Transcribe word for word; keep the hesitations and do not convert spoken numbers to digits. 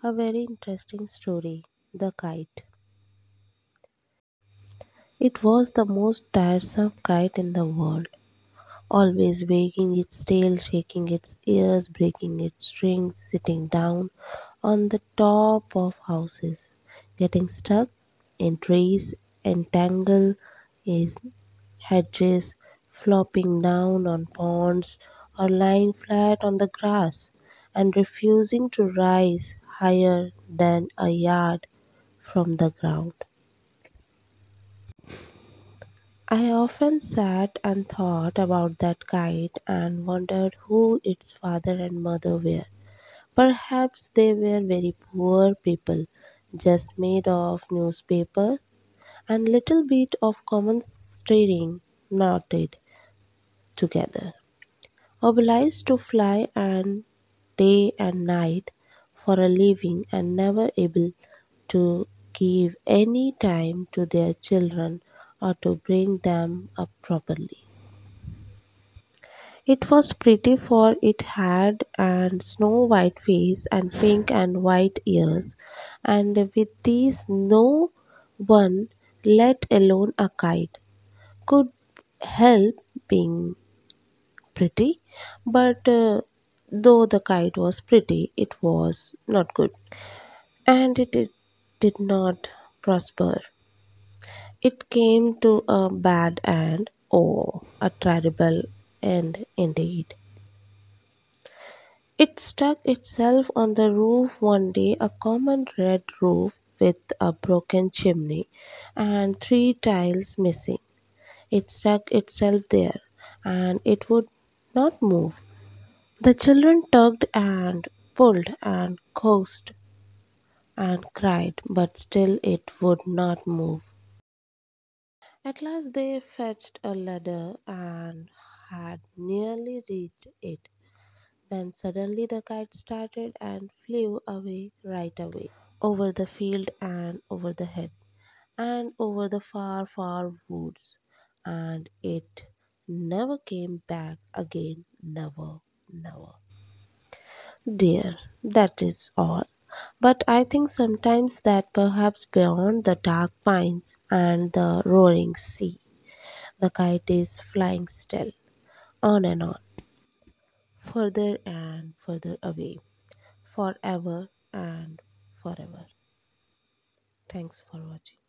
A very interesting story, the kite. It was the most tiresome kite in the world, always wagging its tail, shaking its ears, breaking its strings, sitting down on the top of houses, getting stuck in trees, entangled in hedges, flopping down on ponds, or lying flat on the grass, and refusing to rise higher than a yard from the ground. I often sat and thought about that kite and wondered who its father and mother were. Perhaps they were very poor people, just made of newspapers and little bit of common string knotted together, obliged to fly and day and night for a living and never able to give any time to their children or to bring them up properly. It was pretty, for it had a snow-white face and pink and white ears, and with these no one, let alone a kite, could help being pretty. But uh, though the kite was pretty, it was not good, and it, it did not prosper. It came to a bad end, oh, a terrible end indeed. It stuck itself on the roof one day, a common red roof with a broken chimney and three tiles missing. It stuck itself there, and it would not move. The children tugged and pulled and coaxed and cried, but still it would not move. At last they fetched a ladder and had nearly reached it, when suddenly the kite started and flew away right away, over the field and over the head, and over the far, far woods, and it never came back again, never. Never. Dear, that is all. But I think sometimes that perhaps beyond the dark pines and the roaring sea, the kite is flying still, on and on, further and further away, forever and forever. Thanks for watching.